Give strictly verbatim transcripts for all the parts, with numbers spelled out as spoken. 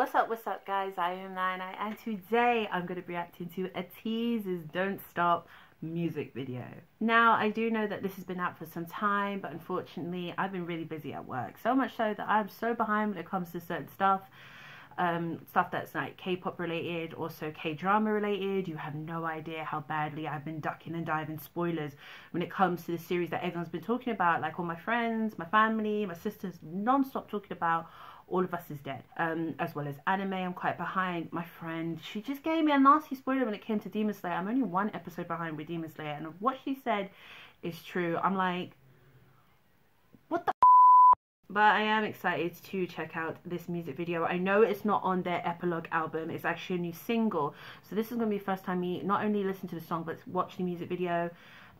What's up, what's up guys, I am nine nine and today I'm going to be reacting to Ateez's Don't Stop music video. Now I do know that this has been out for some time, but unfortunately I've been really busy at work, so much so that I'm so behind when it comes to certain stuff. Um, stuff that's like K-pop related, also K-drama related. You have no idea how badly I've been ducking and diving spoilers when it comes to the series that everyone's been talking about. Like all my friends, my family, my sisters non-stop talking about All of Us Is Dead, um, as well as anime. I'm quite behind. My friend, she just gave me a nasty spoiler when it came to Demon Slayer. I'm only one episode behind with Demon Slayer, and what she said is true. I'm like, what the? But I am excited to check out this music video. I know it's not on their epilogue album, it's actually a new single. So this is going to be the first time me not only listen to the song, but watch the music video.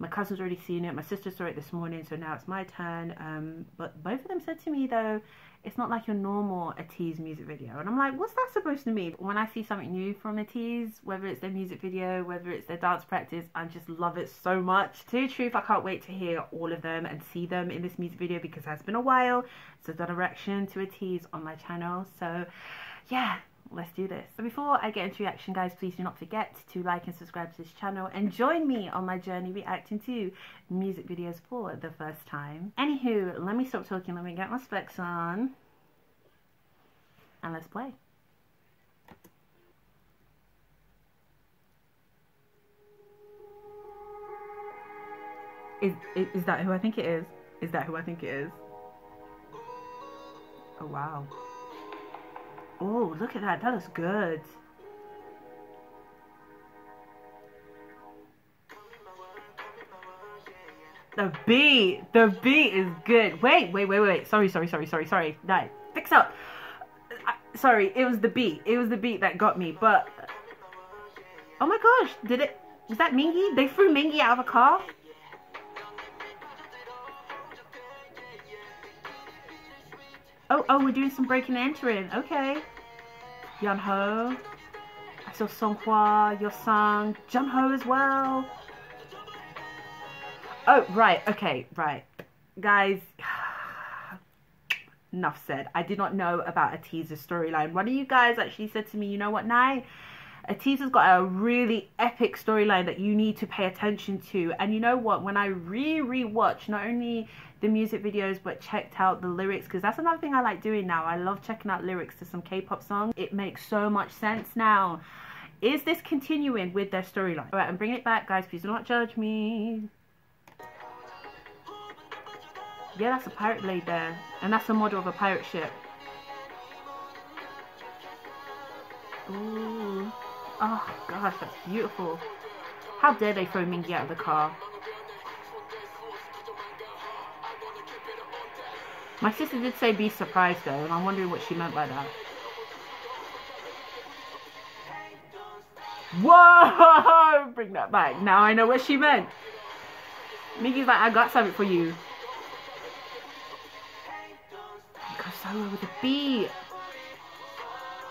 My cousin's already seen it, my sister saw it this morning, so now it's my turn. Um, but both of them said to me though, it's not like your normal Ateez music video. And I'm like, what's that supposed to mean? When I see something new from Ateez, whether it's their music video, whether it's their dance practice, I just love it so much. To the truth, I can't wait to hear all of them and see them in this music video because it has been a while. So I've done a reaction to Ateez on my channel. So yeah, let's do this. So before I get into reaction guys, please do not forget to like and subscribe to this channel and join me on my journey reacting to music videos for the first time. Anywho, let me stop talking, let me get my specs on and let's play. Is, is, is that who I think it is? Is that who I think it is? Oh wow. Oh, look at that. That looks good. The beat. The beat is good. Wait, wait, wait, wait. Sorry, sorry, sorry, sorry, sorry. No, fix up. I, sorry, it was the beat. It was the beat that got me, but... Oh my gosh, did it... Was that Mingi? They threw Mingi out of a car? Oh, oh, we're doing some breaking and entering. Okay. Yunho. I saw Songhwa, Yeosang, Jun ho as well. Oh, right. Okay, right. Guys, enough said. I did not know about Ateez's storyline. One of you guys actually said to me, you know what, Nai? Ateez has got a really epic storyline that you need to pay attention to. And you know what? When I re-re-watch not only the music videos, but checked out the lyrics, because that's another thing I like doing now. I love checking out lyrics to some K-pop songs. It makes so much sense now. Is this continuing with their storyline? All right, I'm bringing it back, guys. Please do not judge me. Yeah, that's a pirate blade there. And that's a model of a pirate ship. Ooh. Oh gosh, that's beautiful. How dare they throw Mingi out of the car? My sister did say be surprised though, and I'm wondering what she meant by that. Whoa! Bring that back. Now I know what she meant. Mingi's like, I got something for you. I got somewhere with a beat.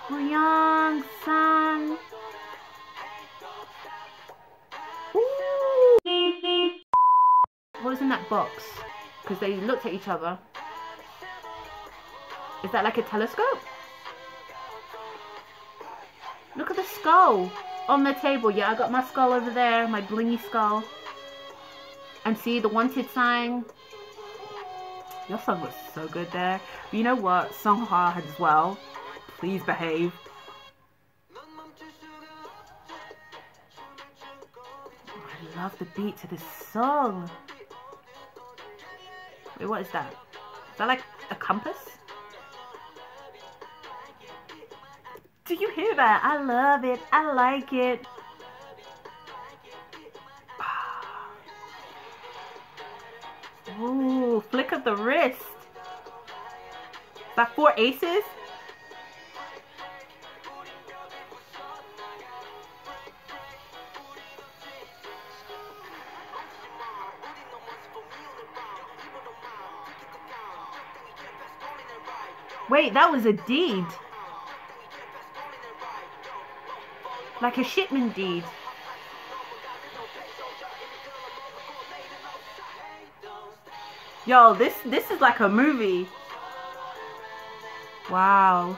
Woo Young, San. What was in that box? Because they looked at each other. Is that like a telescope? Look at the skull on the table. Yeah, I got my skull over there, my blingy skull. And see the wanted sign. Your song looks so good there. But you know what? Songhwa as well. Please behave. Oh, I love the beat to this song. Wait, what is that? Is that like a compass? Do you hear that? I love it. I like it. Ooh, flick of the wrist. Is that four aces? Wait, that was a deed. Like a shipment deed. Yo, this this is like a movie. Wow.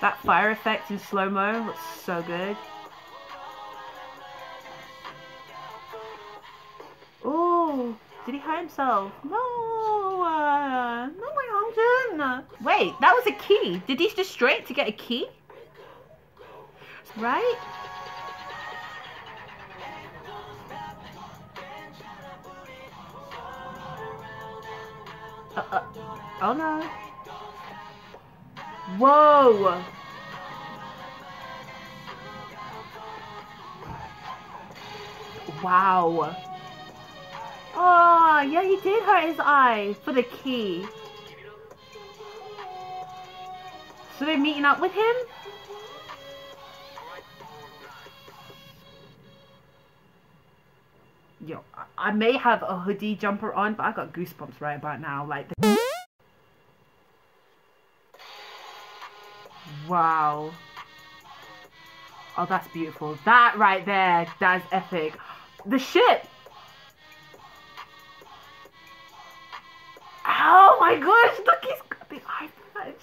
That fire effect in slow-mo looks so good. Oh, did he hide himself? No, uh, no, my Hongjoong. Wait, that was a key. Did these just straight to get a key? Right? Uh, uh, oh no. Whoa! Wow. Oh, yeah, he did hurt his eye for the key. So they're meeting up with him? Yo, I may have a hoodie jumper on, but I got goosebumps right about now. Like, the wow. Oh, that's beautiful. That right there, that's epic. The ship! Oh my gosh, look, he's got the eye patch.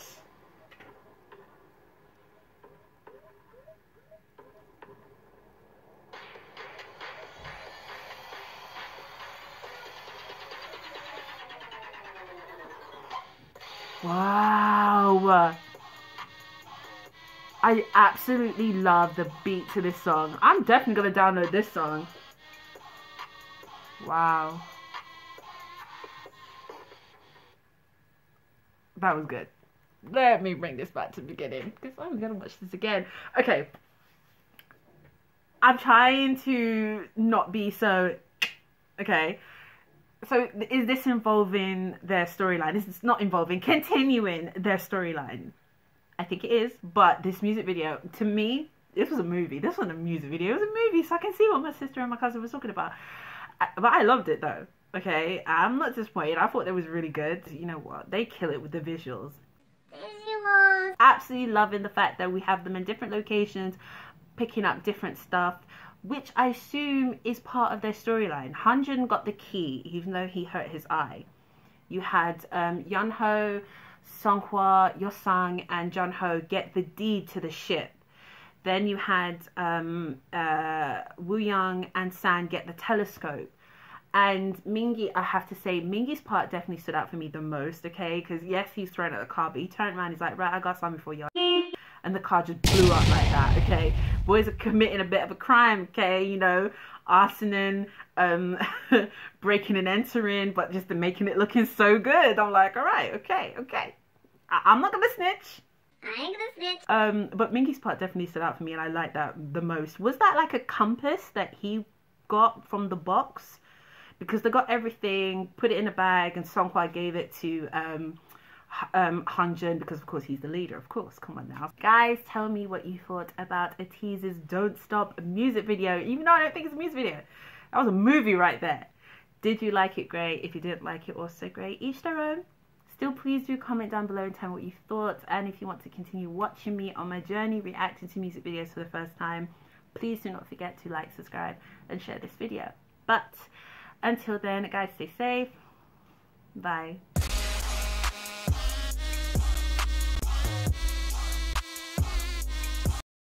Wow. I absolutely love the beat to this song. I'm definitely gonna download this song. Wow. That was good. Let me bring this back to the beginning because I'm gonna watch this again. Okay. I'm trying to not be so... Okay. So is this involving their storyline? This is not involving, continuing their storyline. I think it is, but this music video, to me, this was a movie. This wasn't a music video, it was a movie, so I can see what my sister and my cousin was talking about. I, but I loved it though, okay? I'm not disappointed. I thought it was really good. You know what? They kill it with the visuals. Visuals! Absolutely loving the fact that we have them in different locations, picking up different stuff, which I assume is part of their storyline. Hongjoong got the key, even though he hurt his eye. You had um, Yunho, Songhua, Yeosang, and Jun ho get the deed to the ship. Then you had um, uh, Woo Young and San get the telescope. And Mingi, I have to say, Mingi's part definitely stood out for me the most, okay? Because yes, he's thrown at the car, but he turned around, he's like, right, I got something for y'all. And the car just blew up like that, okay? Boys are committing a bit of a crime, okay? You know, arsoning, um, breaking and entering, but just making it looking so good. I'm like, all right, okay, okay. I I'm not gonna snitch. I ain't gonna snitch. Um, but Mingi's part definitely stood out for me, and I like that the most. Was that like a compass that he got from the box? Because they got everything, put it in a bag, and Songhwa gave it to um, um, Hongjoong because, of course, he's the leader. Of course, come on now. Guys, tell me what you thought about Ateez's Don't Stop music video, even though I don't think it's a music video. That was a movie right there. Did you like it? Great. If you didn't like it, also great. Each their own. Still, please do comment down below and tell me what you thought. And if you want to continue watching me on my journey reacting to music videos for the first time, please do not forget to like, subscribe, and share this video. But until then, guys, stay safe. Bye.